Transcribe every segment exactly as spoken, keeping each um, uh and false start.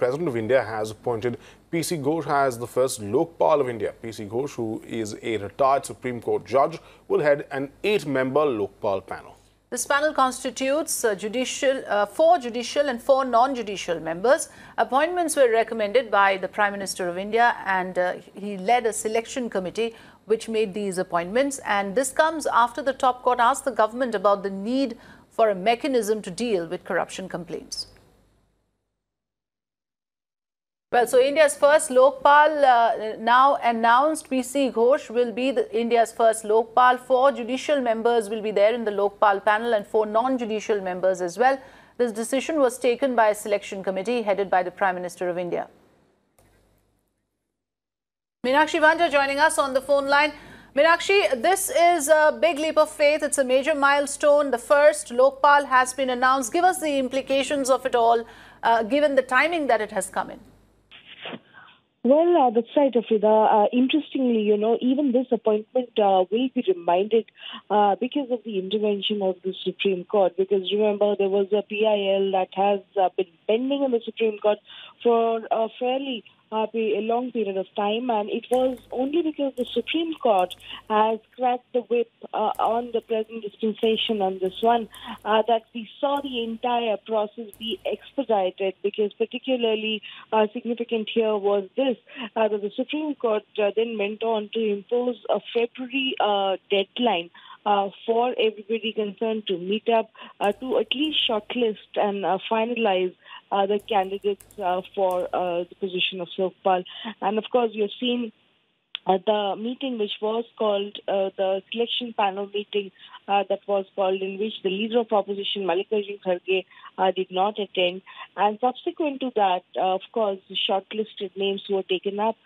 President of India has appointed P C Ghosh as the first Lokpal of India. P C Ghosh, who is a retired Supreme Court judge, will head an eight-member Lokpal panel. This panel constitutes uh, judicial, uh, four judicial and four non-judicial members. Appointments were recommended by the Prime Minister of India, and uh, he led a selection committee which made these appointments. And this comes after the top court asked the government about the need for a mechanism to deal with corruption complaints. Well, so India's first Lokpal uh, now announced P C Ghosh will be the India's first Lokpal. Four judicial members will be there in the Lokpal panel and four non-judicial members as well. This decision was taken by a selection committee headed by the Prime Minister of India. Meenakshi Banja joining us on the phone line. Meenakshi, this is a big leap of faith. It's a major milestone. The first Lokpal has been announced. Give us the implications of it all, uh, given the timing that it has come in. Well, uh, that's right, Afrida. Uh, interestingly, you know, even this appointment uh, will be reminded uh, because of the intervention of the Supreme Court. Because remember, there was a P I L that has uh, been pending in the Supreme Court for a fairly uh, a long period of time. And it was only because the Supreme Court has cracked the whip uh, on the present dispensation on this one uh, that we saw the entire process be expedited, because particularly uh, significant here was this. Uh, that the Supreme Court uh, then went on to impose a February uh, deadline uh, for everybody concerned to meet up uh, to at least shortlist and uh, finalize uh, the candidates uh, for uh, the position of Lokpal. And of course, we have seen Uh, the meeting which was called, uh, the selection panel meeting uh, that was called, in which the leader of opposition, Mallikarjun Kharge, uh, did not attend. And subsequent to that, uh, of course, the shortlisted names were taken up.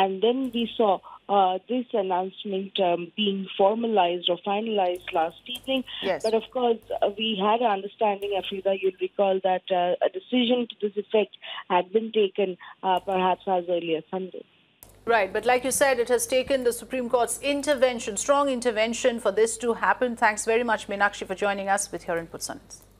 And then we saw uh, this announcement um, being formalized or finalized last evening. Yes. But of course, uh, we had an understanding, Afrida, you'll recall that uh, a decision to this effect had been taken uh, perhaps as early as Sunday. Right, but like you said, it has taken the Supreme Court's intervention, strong intervention, for this to happen. Thanks very much, Meenakshi, for joining us with your inputs on it.